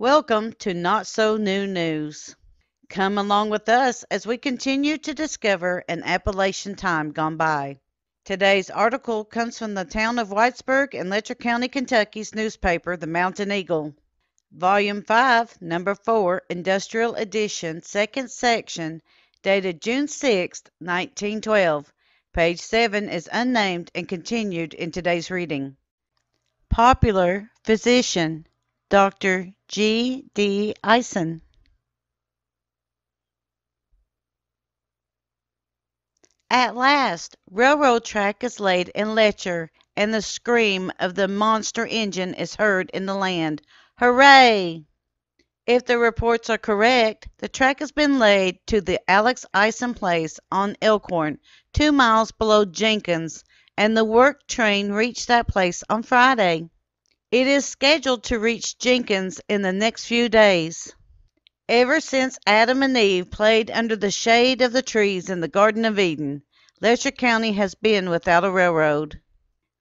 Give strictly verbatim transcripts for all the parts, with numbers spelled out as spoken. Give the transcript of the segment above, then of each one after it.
Welcome to Not So New News. Come along with us as we continue to discover an Appalachian time gone by. Today's article comes from the town of Whitesburg in Letcher County, Kentucky's newspaper, The Mountain Eagle. Volume five, Number four, Industrial Edition, second section, dated June sixth, nineteen twelve. Page seven is unnamed and continued in today's reading. Popular physician, Doctor G. D. Ison. At last, railroad track is laid in Letcher, and the scream of the monster engine is heard in the land. Hooray! If the reports are correct, the track has been laid to the Alex Ison place on Elkhorn, two miles below Jenkins, and the work train reached that place on Friday. It is scheduled to reach Jenkins in the next few days. Ever since Adam and Eve played under the shade of the trees in the Garden of Eden, Letcher County has been without a railroad.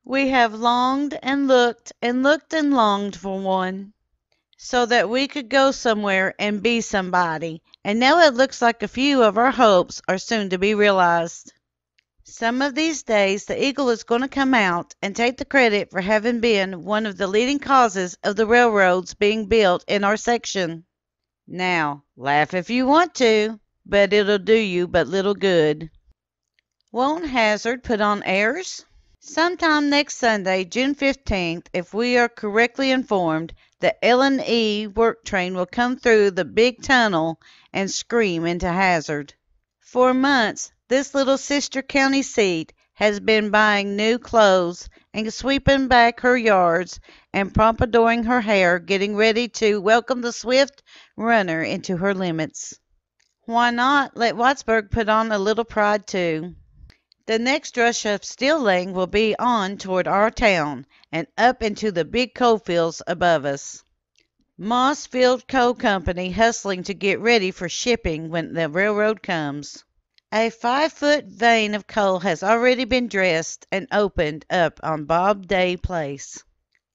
We have longed and looked and looked and longed for one, so that we could go somewhere and be somebody, and now it looks like a few of our hopes are soon to be realized. Some of these days the Eagle is going to come out and take the credit for having been one of the leading causes of the railroads being built in our section. Now, laugh if you want to, but it'll do you but little good. Won't Hazard put on airs? Sometime next Sunday, June fifteenth, if we are correctly informed, the L and E work train will come through the big tunnel and scream into Hazard. For months, this little sister county seat has been buying new clothes and sweeping back her yards and pompadouring her hair, getting ready to welcome the swift runner into her limits. Why not let Whitesburg put on a little pride too? The next rush of steel laying will be on toward our town and up into the big coal fields above us. Mossfield Coal Company hustling to get ready for shipping when the railroad comes. A five-foot vein of coal has already been dressed and opened up on Bob Day Place.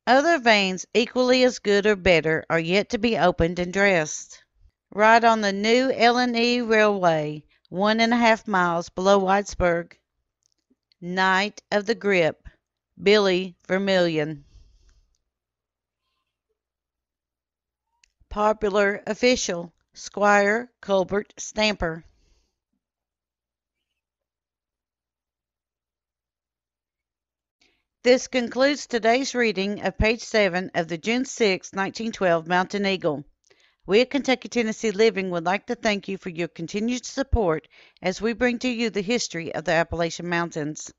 Other veins equally as good or better are yet to be opened and dressed. Right on the new L and E Railway, one and a half miles below Whitesburg. Night of the Grip, Billy Vermillion. Popular official, Squire Colbert Stamper. This concludes today's reading of page seven of the June sixth, nineteen twelve Mountain Eagle. We at Kentucky Tennessee Living would like to thank you for your continued support as we bring to you the history of the Appalachian Mountains.